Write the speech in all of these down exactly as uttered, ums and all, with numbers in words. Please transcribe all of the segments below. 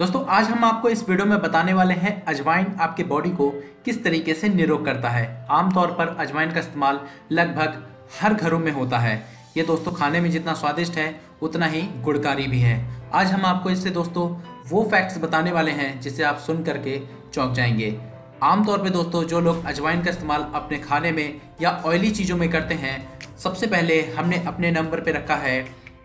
दोस्तों आज हम आपको इस वीडियो में बताने वाले हैं अजवाइन आपके बॉडी को किस तरीके से निरोग करता है। आमतौर पर अजवाइन का इस्तेमाल लगभग हर घरों में होता है। ये दोस्तों खाने में जितना स्वादिष्ट है उतना ही गुणकारी भी है। आज हम आपको इससे दोस्तों वो फैक्ट्स बताने वाले हैं जिसे आप सुन करके चौंक जाएंगे। आमतौर पर दोस्तों जो लोग अजवाइन का इस्तेमाल अपने खाने में या ऑयली चीज़ों में करते हैं, सबसे पहले हमने अपने नंबर पर रखा है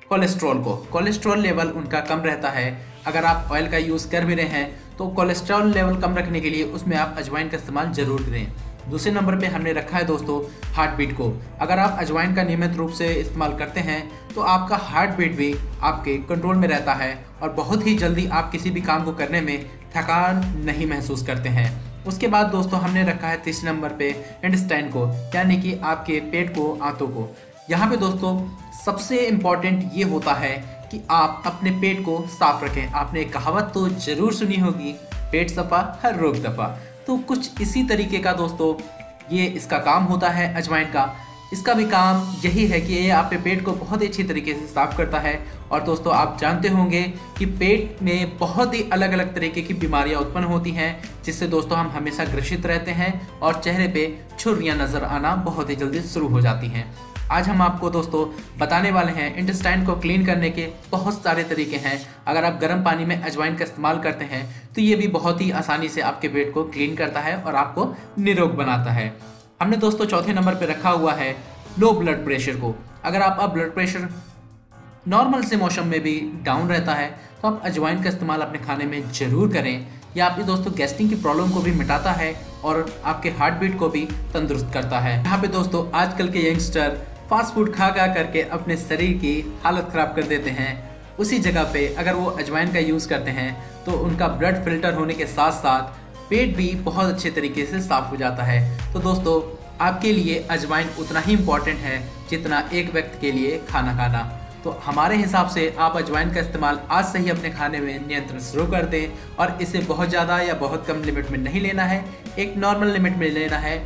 कोलेस्ट्रॉल को। कोलेस्ट्रॉल लेवल उनका कम रहता है। अगर आप ऑयल का यूज़ कर भी रहे हैं तो कोलेस्ट्रॉल लेवल कम रखने के लिए उसमें आप अजवाइन का इस्तेमाल ज़रूर करें। दूसरे नंबर पे हमने रखा है दोस्तों हार्ट बीट को। अगर आप अजवाइन का नियमित रूप से इस्तेमाल करते हैं तो आपका हार्ट बीट भी आपके कंट्रोल में रहता है और बहुत ही जल्दी आप किसी भी काम को करने में थकान नहीं महसूस करते हैं। उसके बाद दोस्तों हमने रखा है तीसरे नंबर पे इंटेस्टाइन को, यानी कि आपके पेट को, आंतों को। यहाँ पे दोस्तों सबसे इम्पॉर्टेंट ये होता है कि आप अपने पेट को साफ रखें। आपने एक कहावत तो ज़रूर सुनी होगी, पेट सफ़ा हर रोग दफ़ा। तो कुछ इसी तरीके का दोस्तों ये इसका काम होता है अजवाइन का। इसका भी काम यही है कि ये आपके पेट को बहुत ही अच्छी तरीके से साफ़ करता है। और दोस्तों आप जानते होंगे कि पेट में बहुत ही अलग अलग तरीके की बीमारियां उत्पन्न होती हैं, जिससे दोस्तों हम हमेशा ग्रसित रहते हैं और चेहरे पे छुर्रियां नज़र आना बहुत ही जल्दी शुरू हो जाती हैं। आज हम आपको दोस्तों बताने वाले हैं इंटेस्टाइन को क्लीन करने के बहुत सारे तरीके हैं। अगर आप गर्म पानी में अजवाइन का इस्तेमाल करते हैं तो ये भी बहुत ही आसानी से आपके पेट को क्लीन करता है और आपको निरोग बनाता है। हमने दोस्तों चौथे नंबर पे रखा हुआ है लो ब्लड प्रेशर को। अगर आपका ब्लड प्रेशर नॉर्मल से मौसम में भी डाउन रहता है तो आप अजवाइन का इस्तेमाल अपने खाने में ज़रूर करें। यह आपकी दोस्तों गैस्ट्रिक की प्रॉब्लम को भी मिटाता है और आपके हार्ट बीट को भी तंदुरुस्त करता है। यहाँ पे दोस्तों आजकल के यंगस्टर फास्ट फूड खा खा करके अपने शरीर की हालत ख़राब कर देते हैं। उसी जगह पे अगर वो अजवाइन का यूज़ करते हैं तो उनका ब्लड फिल्टर होने के साथ साथ पेट भी बहुत अच्छे तरीके से साफ़ हो जाता है। तो दोस्तों आपके लिए अजवाइन उतना ही इम्पॉर्टेंट है जितना एक व्यक्ति के लिए खाना खाना। तो हमारे हिसाब से आप अजवाइन का इस्तेमाल आज से ही अपने खाने में नियंत्रण शुरू कर दें और इसे बहुत ज़्यादा या बहुत कम लिमिट में नहीं लेना है, एक नॉर्मल लिमिट में लेना है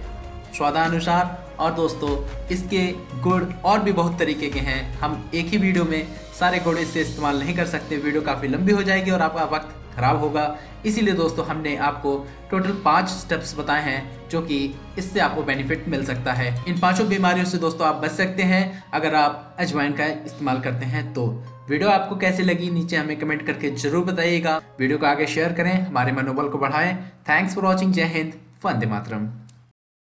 स्वादानुसार। और दोस्तों इसके गुण और भी बहुत तरीके के हैं, हम एक ही वीडियो में सारे गुण इससे इस्तेमाल नहीं कर सकते, वीडियो काफ़ी लंबी हो जाएगी और आपका वक्त ख़राब होगा। इसीलिए दोस्तों हमने आपको टोटल पाँच स्टेप्स बताए हैं जो कि इससे आपको बेनिफिट मिल सकता है। इन पांचों बीमारियों से दोस्तों आप बच सकते हैं अगर आप अजवाइन का इस्तेमाल करते हैं। तो वीडियो आपको कैसे लगी नीचे हमें कमेंट करके ज़रूर बताइएगा। वीडियो को आगे शेयर करें, हमारे मनोबल को बढ़ाएं। Thanks for watching. जय हिंद, वंदे मातरम।